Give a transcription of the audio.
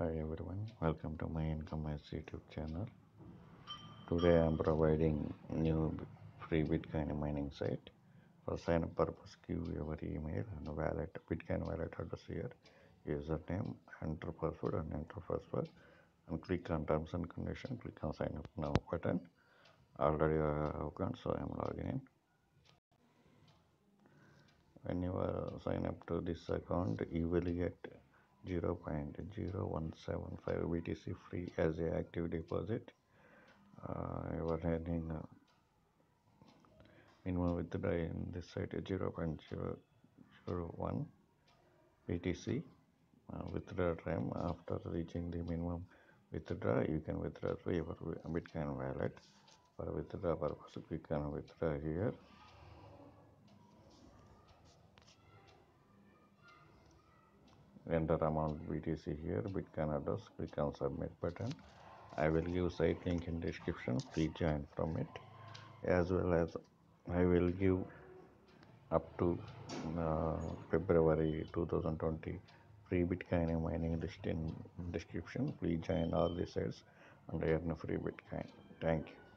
Hi everyone, welcome to my IncomeEdge YouTube channel. Today I am providing new free Bitcoin mining site. For sign up purpose, give your email and wallet, Bitcoin wallet address here, username, enter password and enter password, and click on terms and condition, click on sign up now button. Already I have account, so I am logging in. When you sign up to this account, you will get 0.0175 BTC free as a active deposit. You are having minimum withdrawal in this site 0.001 BTC. Withdrawal time after reaching the minimum withdrawal, you can withdraw to your Bitcoin wallet. For withdrawal purpose, we can withdraw here. Enter amount BTC here, Bitcoin address, click on submit button. I will give site link in description, please join from it. As well as I will give up to February 2020 free Bitcoin mining list in description, please join all the sites and earn free Bitcoin. Thank you.